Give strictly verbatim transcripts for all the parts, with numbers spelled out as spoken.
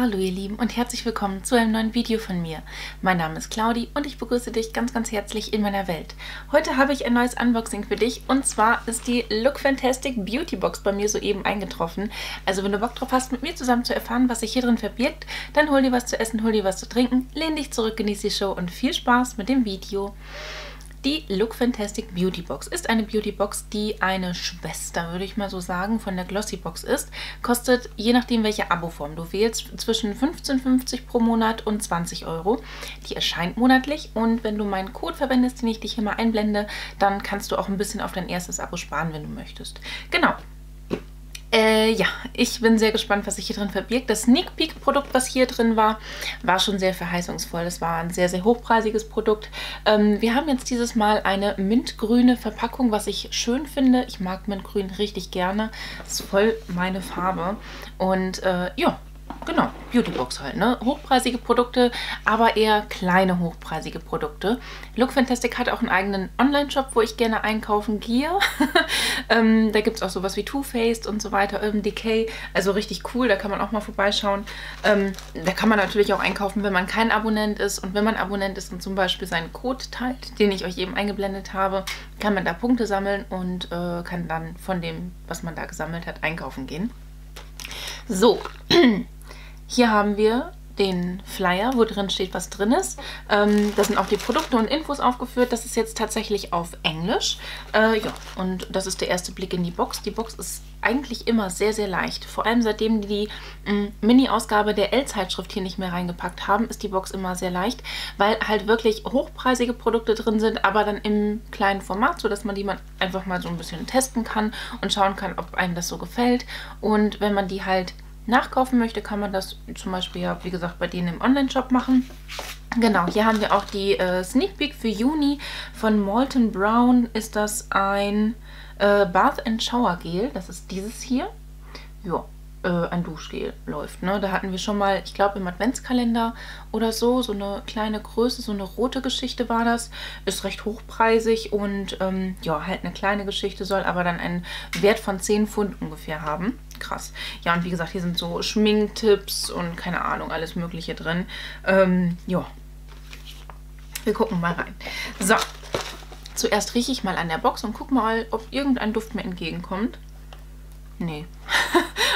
Hallo ihr Lieben und herzlich willkommen zu einem neuen Video von mir. Mein Name ist Claudi und ich begrüße dich ganz ganz herzlich in meiner Welt. Heute habe ich ein neues Unboxing für dich und zwar ist die Lookfantastic Beauty Box bei mir soeben eingetroffen. Also wenn du Bock drauf hast, mit mir zusammen zu erfahren, was sich hier drin verbirgt, dann hol dir was zu essen, hol dir was zu trinken, lehn dich zurück, genieße die Show und viel Spaß mit dem Video. Die Lookfantastic Beauty Box ist eine Beauty Box, die eine Schwester, würde ich mal so sagen, von der Glossy Box ist. Kostet, je nachdem welche Aboform du wählst, zwischen fünfzehn fünfzig pro Monat und zwanzig Euro. Die erscheint monatlich und wenn du meinen Code verwendest, den ich dich hier mal einblende, dann kannst du auch ein bisschen auf dein erstes Abo sparen, wenn du möchtest. Genau. Äh, ja, ich bin sehr gespannt, was sich hier drin verbirgt. Das Sneak Peek Produkt, was hier drin war, war schon sehr verheißungsvoll. Das war ein sehr, sehr hochpreisiges Produkt. Ähm, wir haben jetzt dieses Mal eine mintgrüne Verpackung, was ich schön finde. Ich mag mintgrün richtig gerne. Das ist voll meine Farbe. Und äh, ja, genau, Beautybox halt, ne? Hochpreisige Produkte, aber eher kleine hochpreisige Produkte. Lookfantastic hat auch einen eigenen Online-Shop, wo ich gerne einkaufen gehe. ähm, da gibt es auch sowas wie Too Faced und so weiter, Urban Decay. Also richtig cool, da kann man auch mal vorbeischauen. Ähm, da kann man natürlich auch einkaufen, wenn man kein Abonnent ist. Und wenn man Abonnent ist und zum Beispiel seinen Code teilt, den ich euch eben eingeblendet habe, kann man da Punkte sammeln und äh, kann dann von dem, was man da gesammelt hat, einkaufen gehen. So, hier haben wir den Flyer, wo drin steht, was drin ist. Ähm, da sind auch die Produkte und Infos aufgeführt. Das ist jetzt tatsächlich auf Englisch. Äh, ja, und das ist der erste Blick in die Box. Die Box ist eigentlich immer sehr, sehr leicht. Vor allem seitdem die Mini-Ausgabe der L-Zeitschrift hier nicht mehr reingepackt haben, ist die Box immer sehr leicht, weil halt wirklich hochpreisige Produkte drin sind, aber dann im kleinen Format, sodass man die man einfach mal so ein bisschen testen kann und schauen kann, ob einem das so gefällt. Und wenn man die halt nachkaufen möchte, kann man das zum Beispiel ja, wie gesagt, bei denen im Online-Shop machen. Genau, hier haben wir auch die äh, Sneak Peek für Juni von Molton Brown. Ist das ein äh, Bath and Shower Gel? Das ist dieses hier. Ja, äh, ein Duschgel läuft, ne? Da hatten wir schon mal, ich glaube im Adventskalender oder so, so eine kleine Größe, so eine rote Geschichte war das. Ist recht hochpreisig und ähm, ja, halt eine kleine Geschichte, soll aber dann einen Wert von zehn Pfund ungefähr haben. Krass. Ja, und wie gesagt, hier sind so Schminktipps und keine Ahnung, alles Mögliche drin. Ähm, ja. Wir gucken mal rein. So. Zuerst rieche ich mal an der Box und guck mal, ob irgendein Duft mir entgegenkommt. Nee.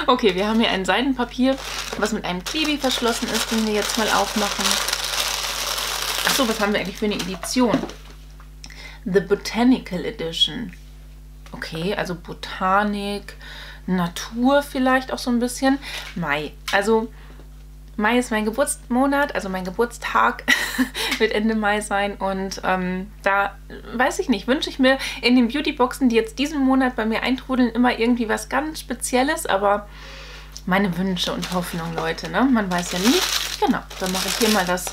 Okay, wir haben hier ein Seidenpapier, was mit einem Klebi verschlossen ist, den wir jetzt mal aufmachen. Achso, was haben wir eigentlich für eine Edition? The Botanical Edition. Okay, also Botanik, Natur vielleicht auch so ein bisschen. Mai. Also Mai ist mein Geburtsmonat, also mein Geburtstag wird Ende Mai sein. Und ähm, da, weiß ich nicht, wünsche ich mir in den Beautyboxen, die jetzt diesen Monat bei mir eintrudeln, immer irgendwie was ganz Spezielles. Aber meine Wünsche und Hoffnung, Leute, ne? Man weiß ja nie. Genau, dann mache ich hier mal das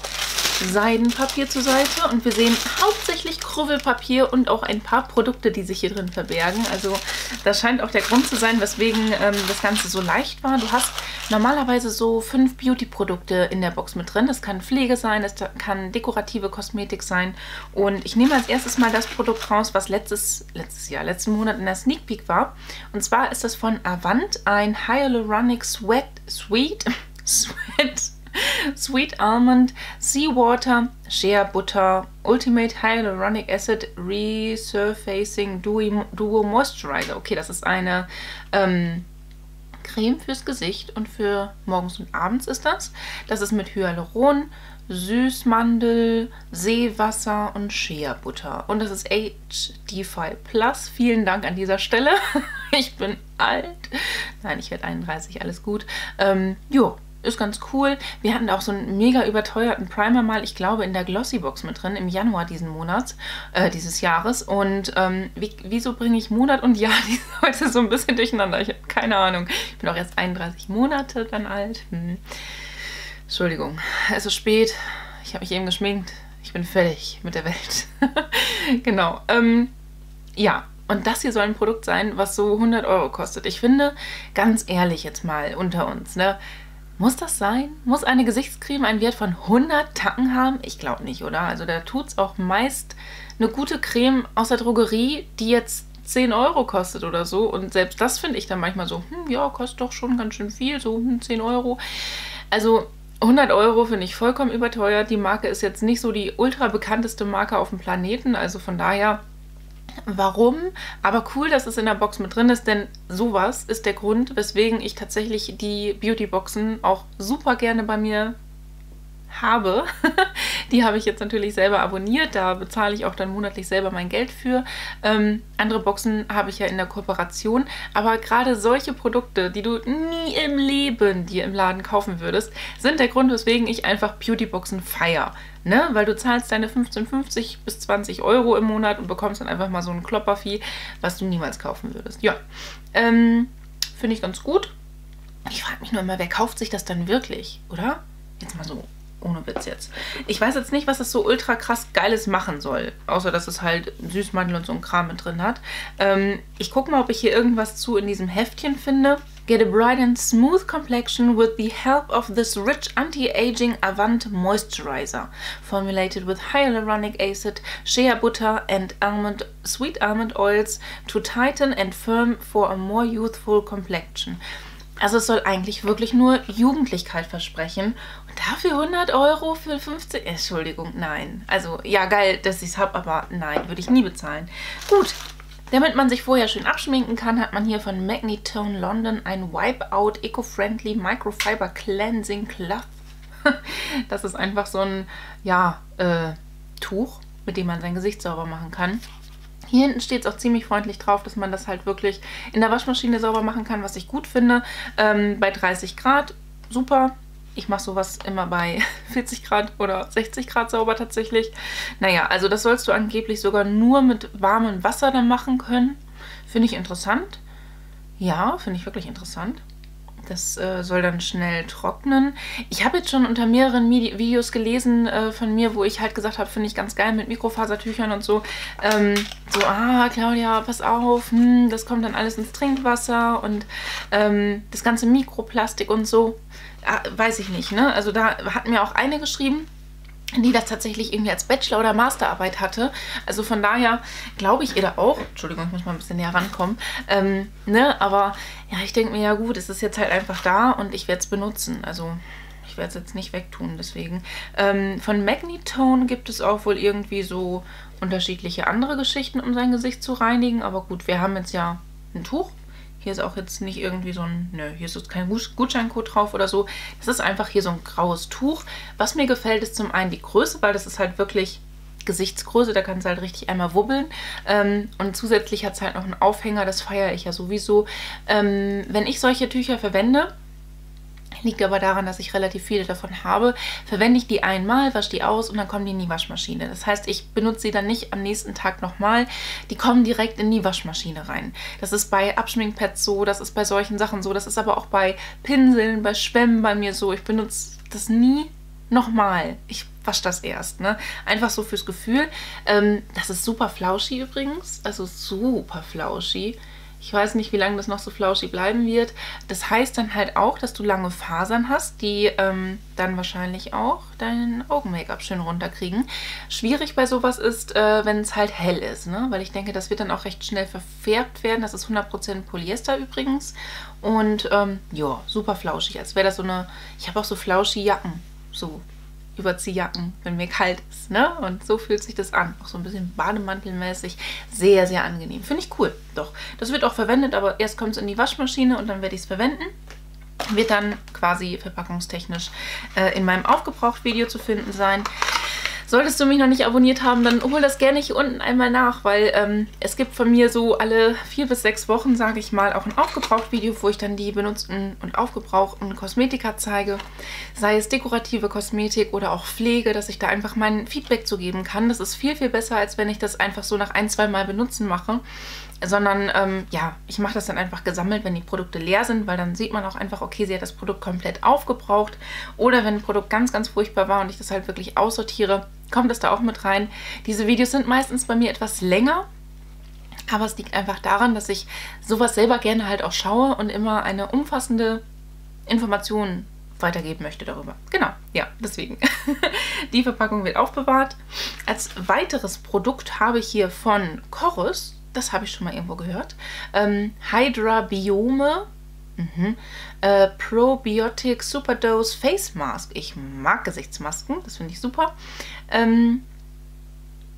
Seidenpapier zur Seite und wir sehen hauptsächlich Krubbelpapier und auch ein paar Produkte, die sich hier drin verbergen. Also das scheint auch der Grund zu sein, weswegen ähm, das Ganze so leicht war. Du hast normalerweise so fünf Beauty-Produkte in der Box mit drin. Das kann Pflege sein, das kann dekorative Kosmetik sein. Und ich nehme als erstes mal das Produkt raus, was letztes, letztes Jahr, letzten Monat in der Sneak Peek war. Und zwar ist das von Avant ein Hyaluronic Sweat, Sweet, Sweat, Sweet Almond, Seawater, Shea Butter, Ultimate Hyaluronic Acid Resurfacing Duo, Duo Moisturizer. Okay, das ist eine ähm, Creme fürs Gesicht und für morgens und abends ist das. Das ist mit Hyaluron, Süßmandel, Seewasser und Shea Butter. Und das ist H D fünf Plus. Vielen Dank an dieser Stelle. Ich bin alt. Nein, ich werde einunddreißig, alles gut. Ähm, jo. Ist ganz cool. Wir hatten auch so einen mega überteuerten Primer mal, ich glaube, in der Glossy Box mit drin, im Januar diesen Monats, äh, dieses Jahres. Und ähm, wie, wieso bringe ich Monat und Jahr heute so ein bisschen durcheinander? Ich habe keine Ahnung. Ich bin auch erst einunddreißig Monate dann alt. Hm. Entschuldigung, es ist spät. Ich habe mich eben geschminkt. Ich bin fertig mit der Welt. Genau. Ähm, ja. Und das hier soll ein Produkt sein, was so hundert Euro kostet. Ich finde, ganz ehrlich jetzt mal unter uns, ne? Muss das sein? Muss eine Gesichtscreme einen Wert von hundert Tacken haben? Ich glaube nicht, oder? Also da tut es auch meist eine gute Creme aus der Drogerie, die jetzt zehn Euro kostet oder so. Und selbst das finde ich dann manchmal so, hm, ja, kostet doch schon ganz schön viel, so hm, zehn Euro. Also hundert Euro finde ich vollkommen überteuert. Die Marke ist jetzt nicht so die ultra bekannteste Marke auf dem Planeten, also von daher... Warum? Aber cool, dass es in der Box mit drin ist, denn sowas ist der Grund, weswegen ich tatsächlich die Beautyboxen auch super gerne bei mir habe. Die habe ich jetzt natürlich selber abonniert, da bezahle ich auch dann monatlich selber mein Geld für. Ähm, andere Boxen habe ich ja in der Kooperation, aber gerade solche Produkte, die du nie im Leben dir im Laden kaufen würdest, sind der Grund, weswegen ich einfach Beautyboxen feiere. Ne? Weil du zahlst deine fünfzehn fünfzig bis zwanzig Euro im Monat und bekommst dann einfach mal so ein Kloppervieh, was du niemals kaufen würdest. Ja, ähm, finde ich ganz gut. Ich frage mich nur immer, wer kauft sich das dann wirklich, oder? Jetzt mal so. Ohne Witz jetzt. Ich weiß jetzt nicht, was es so ultra krass Geiles machen soll. Außer, dass es halt Süßmandel und so ein Kram mit drin hat. Ähm, ich gucke mal, ob ich hier irgendwas zu in diesem Heftchen finde. Get a bright and smooth complexion with the help of this rich anti-aging Avant moisturizer. Formulated with hyaluronic acid, shea butter and almond, sweet almond oils to tighten and firm for a more youthful complexion. Also es soll eigentlich wirklich nur Jugendlichkeit versprechen. Und dafür hundert Euro für fünfzehn... Entschuldigung, nein. Also, ja, geil, dass ich es habe, aber nein, würde ich nie bezahlen. Gut, damit man sich vorher schön abschminken kann, hat man hier von Magnitone London ein Wipeout Eco-Friendly Microfiber Cleansing Cloth. Das ist einfach so ein, ja, äh, Tuch, mit dem man sein Gesicht sauber machen kann. Hier hinten steht es auch ziemlich freundlich drauf, dass man das halt wirklich in der Waschmaschine sauber machen kann, was ich gut finde. Ähm, bei dreißig Grad, super. Ich mache sowas immer bei vierzig Grad oder sechzig Grad sauber tatsächlich. Naja, also das sollst du angeblich sogar nur mit warmem Wasser dann machen können. Finde ich interessant. Ja, finde ich wirklich interessant. Das äh, soll dann schnell trocknen. Ich habe jetzt schon unter mehreren Midi- Videos gelesen äh, von mir, wo ich halt gesagt habe, finde ich ganz geil mit Mikrofasertüchern und so. Ähm, so, ah, Claudia, pass auf, hm, das kommt dann alles ins Trinkwasser und ähm, das ganze Mikroplastik und so. Ah, weiß ich nicht, ne? Also da hat mir auch eine geschrieben, die das tatsächlich irgendwie als Bachelor- oder Masterarbeit hatte. Also von daher glaube ich ihr da auch. Entschuldigung, ich muss mal ein bisschen näher rankommen. Ähm, ne? Aber ja, ich denke mir, ja gut, es ist jetzt halt einfach da und ich werde es benutzen. Also ich werde es jetzt nicht wegtun, deswegen. Ähm, von Magnitone gibt es auch wohl irgendwie so unterschiedliche andere Geschichten, um sein Gesicht zu reinigen. Aber gut, wir haben jetzt ja ein Tuch. Hier ist auch jetzt nicht irgendwie so ein, nö, hier ist jetzt kein Gutscheincode drauf oder so. Das ist einfach hier so ein graues Tuch. Was mir gefällt, ist zum einen die Größe, weil das ist halt wirklich Gesichtsgröße. Da kannst du halt richtig einmal wubbeln. Ähm, und zusätzlich hat es halt noch einen Aufhänger, das feiere ich ja sowieso. Ähm, wenn ich solche Tücher verwende, liegt aber daran, dass ich relativ viele davon habe, verwende ich die einmal, wasche die aus und dann kommen die in die Waschmaschine. Das heißt, ich benutze sie dann nicht am nächsten Tag nochmal. Die kommen direkt in die Waschmaschine rein. Das ist bei Abschminkpads so, das ist bei solchen Sachen so, das ist aber auch bei Pinseln, bei Schwämmen bei mir so. Ich benutze das nie nochmal. Ich wasche das erst, ne? Einfach so fürs Gefühl. Ähm, das ist super flauschig übrigens, also super flauschig. Ich weiß nicht, wie lange das noch so flauschig bleiben wird. Das heißt dann halt auch, dass du lange Fasern hast, die ähm, dann wahrscheinlich auch deinen Augen-Make-up schön runterkriegen. Schwierig bei sowas ist, äh, wenn es halt hell ist, ne? Weil ich denke, das wird dann auch recht schnell verfärbt werden. Das ist hundert Prozent Polyester übrigens. Und ähm, ja, super flauschig. Als wäre das so eine... Ich habe auch so flauschige Jacken, so Überziehjacken, wenn mir kalt ist, ne? Und so fühlt sich das an. Auch so ein bisschen bademantelmäßig. Sehr, sehr angenehm. Finde ich cool. Doch. Das wird auch verwendet, aber erst kommt es in die Waschmaschine und dann werde ich es verwenden. Wird dann quasi verpackungstechnisch äh, in meinem Aufgebraucht-Video zu finden sein. Solltest du mich noch nicht abonniert haben, dann hol das gerne hier unten einmal nach, weil ähm, es gibt von mir so alle vier bis sechs Wochen, sage ich mal, auch ein Aufgebraucht-Video, wo ich dann die benutzten und aufgebrauchten Kosmetika zeige. Sei es dekorative Kosmetik oder auch Pflege, dass ich da einfach mein Feedback zu geben kann. Das ist viel, viel besser, als wenn ich das einfach so nach ein, zwei Mal benutzen mache. Sondern, ähm, ja, ich mache das dann einfach gesammelt, wenn die Produkte leer sind, weil dann sieht man auch einfach, okay, sie hat das Produkt komplett aufgebraucht. Oder wenn ein Produkt ganz, ganz furchtbar war und ich das halt wirklich aussortiere, kommt das da auch mit rein. Diese Videos sind meistens bei mir etwas länger, aber es liegt einfach daran, dass ich sowas selber gerne halt auch schaue und immer eine umfassende Information weitergeben möchte darüber. Genau, ja, deswegen. Die Verpackung wird aufbewahrt. Als weiteres Produkt habe ich hier von Corus, das habe ich schon mal irgendwo gehört, ähm, Hydra Biome Mhm. Äh, Probiotic Superdose Face Mask. Ich mag Gesichtsmasken, das finde ich super. Ähm,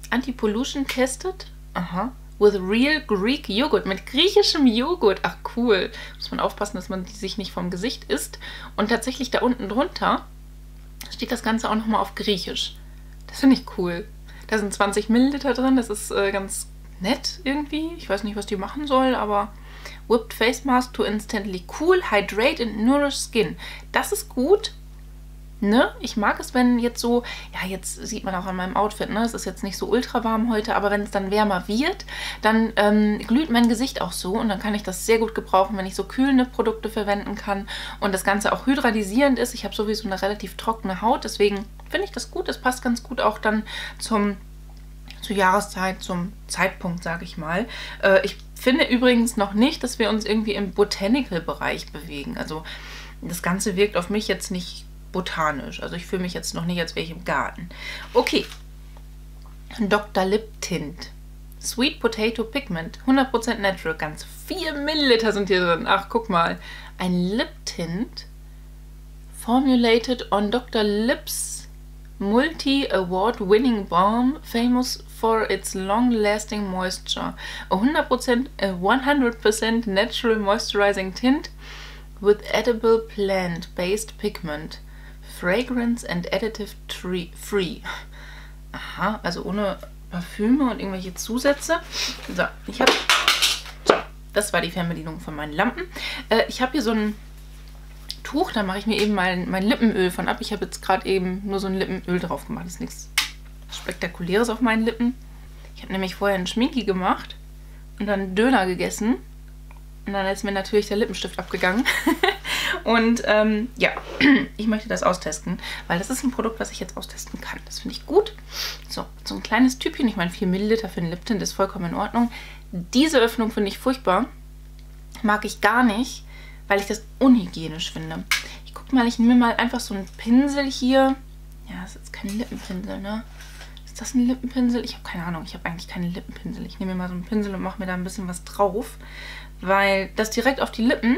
Anti-Pollution tested. Aha. With real Greek Joghurt. Mit griechischem Joghurt. Ach cool. Muss man aufpassen, dass man sich nicht vom Gesicht isst. Und tatsächlich da unten drunter steht das Ganze auch nochmal auf Griechisch. Das finde ich cool. Da sind zwanzig Milliliter drin. Das ist äh, ganz nett irgendwie. Ich weiß nicht, was die machen soll, aber... Whipped Face Mask to instantly cool, hydrate and nourish skin. Das ist gut. Ne? Ich mag es, wenn jetzt so... Ja, jetzt sieht man auch an meinem Outfit, ne? Es ist jetzt nicht so ultra warm heute, aber wenn es dann wärmer wird, dann ähm, glüht mein Gesicht auch so. Und dann kann ich das sehr gut gebrauchen, wenn ich so kühlende Produkte verwenden kann. Und das Ganze auch hydratisierend ist. Ich habe sowieso eine relativ trockene Haut, deswegen finde ich das gut. Das passt ganz gut auch dann zum... zur Jahreszeit, zum Zeitpunkt, sage ich mal. Äh, ich finde übrigens noch nicht, dass wir uns irgendwie im Botanical-Bereich bewegen. Also das Ganze wirkt auf mich jetzt nicht botanisch. Also ich fühle mich jetzt noch nicht, als wäre ich im Garten. Okay. Doktor Lip Tint. Sweet Potato Pigment. hundert Prozent Natural. Ganz vier Milliliter sind hier drin. Ach, guck mal. Ein Lip Tint. Formulated on Doktor Lips Multi-Award-Winning Balm. Famous for its long-lasting moisture. A hundert Prozent natural moisturizing tint with edible plant-based pigment. Fragrance and additive tree free. Aha, also ohne Parfüme und irgendwelche Zusätze. So, ich habe... So, das war die Fernbedienung von meinen Lampen. Äh, ich habe hier so ein Tuch, da mache ich mir eben mein, mein Lippenöl von ab. Ich habe jetzt gerade eben nur so ein Lippenöl drauf gemacht. Das ist nichts Spektakuläres auf meinen Lippen. Ich habe nämlich vorher einen Schminki gemacht und dann einen Döner gegessen. Und dann ist mir natürlich der Lippenstift abgegangen. Und ähm, ja, ich möchte das austesten, weil das ist ein Produkt, was ich jetzt austesten kann. Das finde ich gut. So, so ein kleines Tübchen. Ich meine, vier Milliliter für einen Liptint ist vollkommen in Ordnung. Diese Öffnung finde ich furchtbar. Mag ich gar nicht, weil ich das unhygienisch finde. Ich gucke mal, ich nehme mal einfach so einen Pinsel hier. Ja, das ist jetzt kein Lippenpinsel, ne? Ist das ein Lippenpinsel? Ich habe keine Ahnung. Ich habe eigentlich keine Lippenpinsel. Ich nehme mir mal so einen Pinsel und mache mir da ein bisschen was drauf. Weil das direkt auf die Lippen...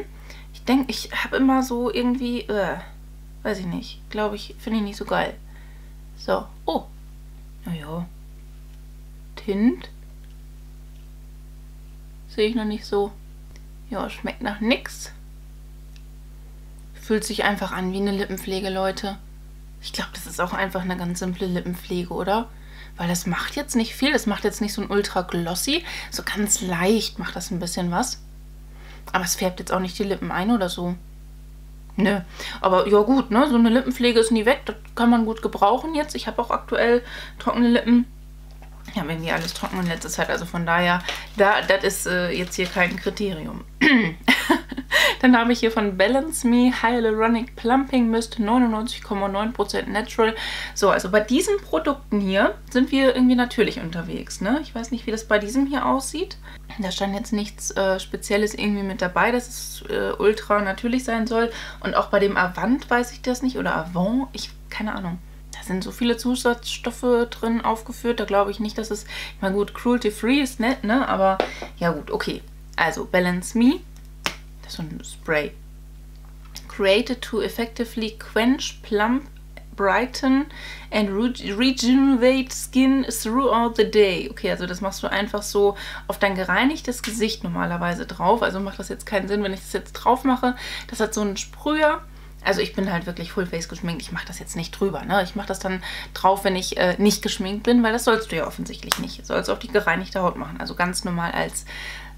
Ich denke, ich habe immer so irgendwie... Äh, weiß ich nicht. Glaube ich, finde ich nicht so geil. So. Oh. Naja. Tint. Sehe ich noch nicht so. Ja, schmeckt nach nix. Fühlt sich einfach an wie eine Lippenpflege, Leute. Ich glaube, das ist auch einfach eine ganz simple Lippenpflege, oder? Weil das macht jetzt nicht viel. Das macht jetzt nicht so ein ultra glossy. So ganz leicht macht das ein bisschen was. Aber es färbt jetzt auch nicht die Lippen ein oder so. Nö. Aber ja gut, ne? So eine Lippenpflege ist nie weg. Das kann man gut gebrauchen jetzt. Ich habe auch aktuell trockene Lippen. Ich habe irgendwie alles trocken in letzter Zeit. Also von daher, da, das ist äh, jetzt hier kein Kriterium. Dann habe ich hier von Balance Me Hyaluronic Plumping Mist neunundneunzig Komma neun Prozent Natural. So, also bei diesen Produkten hier sind wir irgendwie natürlich unterwegs, ne? Ich weiß nicht, wie das bei diesem hier aussieht. Da stand jetzt nichts äh, Spezielles irgendwie mit dabei, dass es äh, ultra natürlich sein soll. Und auch bei dem Avant weiß ich das nicht. Oder Avant, ich, keine Ahnung. Da sind so viele Zusatzstoffe drin aufgeführt. Da glaube ich nicht, dass es... Ich meine, gut, cruelty-free ist nett, ne? Aber ja gut, okay. Also, Balance Me. Das ist so ein Spray. Created to effectively quench, plump, brighten and regenerate skin throughout the day. Okay, also das machst du einfach so auf dein gereinigtes Gesicht normalerweise drauf. Also macht das jetzt keinen Sinn, wenn ich das jetzt drauf mache. Das hat so einen Sprüher. Also ich bin halt wirklich Fullface geschminkt. Ich mache das jetzt nicht drüber, ne? Ich mache das dann drauf, wenn ich äh, nicht geschminkt bin, weil das sollst du ja offensichtlich nicht. Du sollst auch die gereinigte Haut machen. Also ganz normal als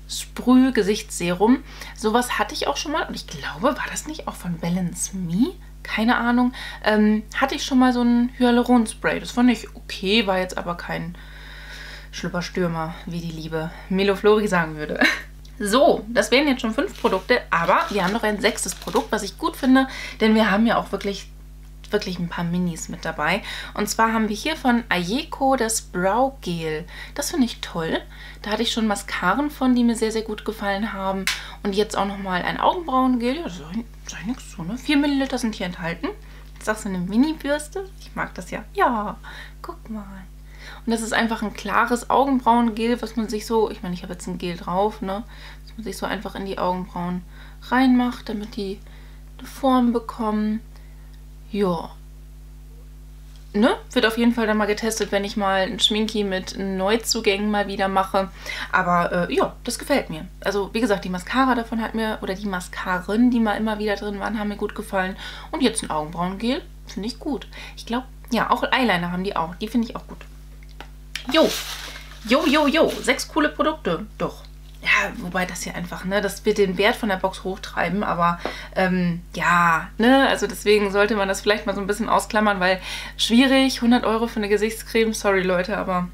Sprüh-Gesichtsserum. Sowas hatte ich auch schon mal. Und ich glaube, war das nicht auch von Balance Me? Keine Ahnung. Ähm, hatte ich schon mal so ein Hyaluronspray. Das fand ich okay, war jetzt aber kein Schlüpperstürmer, wie die liebe Melo Flori sagen würde. So, das wären jetzt schon fünf Produkte, aber wir haben noch ein sechstes Produkt, was ich gut finde, denn wir haben ja auch wirklich, wirklich ein paar Minis mit dabei. Und zwar haben wir hier von Eyeko das Brow Gel. Das finde ich toll. Da hatte ich schon Mascaren von, die mir sehr, sehr gut gefallen haben. Und jetzt auch nochmal ein Augenbrauengel. Ja, das ist eigentlich nichts so, ne? vier Milliliter sind hier enthalten. Das ist auch so eine Mini-Bürste. Ich mag das ja. Ja, guck mal. Und das ist einfach ein klares Augenbrauengel, was man sich so... Ich meine, ich habe jetzt ein Gel drauf, ne? Was man sich so einfach in die Augenbrauen reinmacht, damit die eine Form bekommen. Ja. Ne? Wird auf jeden Fall dann mal getestet, wenn ich mal ein Schminki mit Neuzugängen mal wieder mache. Aber äh, ja, das gefällt mir. Also wie gesagt, die Mascara davon hat mir, oder die Mascaren, die mal immer wieder drin waren, haben mir gut gefallen. Und jetzt ein Augenbrauengel finde ich gut. Ich glaube, ja, auch Eyeliner haben die auch. Die finde ich auch gut. Jo, jo, jo, jo. Sechs coole Produkte. Doch. Ja, wobei das hier einfach, ne, das wird den Wert von der Box hochtreiben, aber ähm, ja, ne, also deswegen sollte man das vielleicht mal so ein bisschen ausklammern, weil schwierig, hundert Euro für eine Gesichtscreme, sorry Leute, aber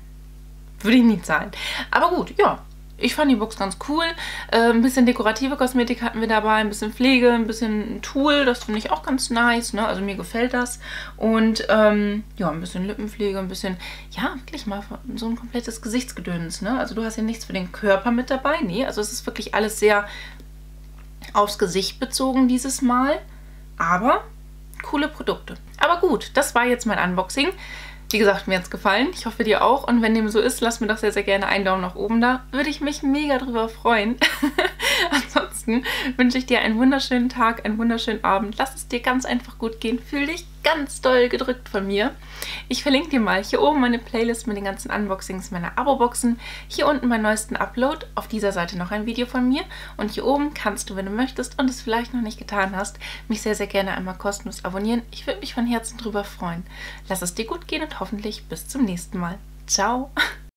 würde ich nie zahlen. Aber gut, ja, ich fand die Box ganz cool, äh, ein bisschen dekorative Kosmetik hatten wir dabei, ein bisschen Pflege, ein bisschen Tool, das finde ich auch ganz nice, ne, also mir gefällt das und ähm, ja, ein bisschen Lippenpflege, ein bisschen, ja, wirklich mal so ein komplettes Gesichtsgedöns, ne, also du hast ja nichts für den Körper mit dabei, nee, also es ist wirklich alles sehr aufs Gesicht bezogen dieses Mal, aber coole Produkte. Aber gut, das war jetzt mein Unboxing. Wie gesagt, mir hat es gefallen. Ich hoffe, dir auch. Und wenn dem so ist, lasst mir doch sehr, sehr gerne einen Daumen nach oben da. Würde ich mich mega drüber freuen. Ansonsten wünsche ich dir einen wunderschönen Tag, einen wunderschönen Abend. Lass es dir ganz einfach gut gehen. Fühl dich ganz doll gedrückt von mir. Ich verlinke dir mal hier oben meine Playlist mit den ganzen Unboxings meiner Abo-Boxen. Hier unten meinen neuesten Upload. Auf dieser Seite noch ein Video von mir. Und hier oben kannst du, wenn du möchtest und es vielleicht noch nicht getan hast, mich sehr, sehr gerne einmal kostenlos abonnieren. Ich würde mich von Herzen drüber freuen. Lass es dir gut gehen und hoffentlich bis zum nächsten Mal. Ciao!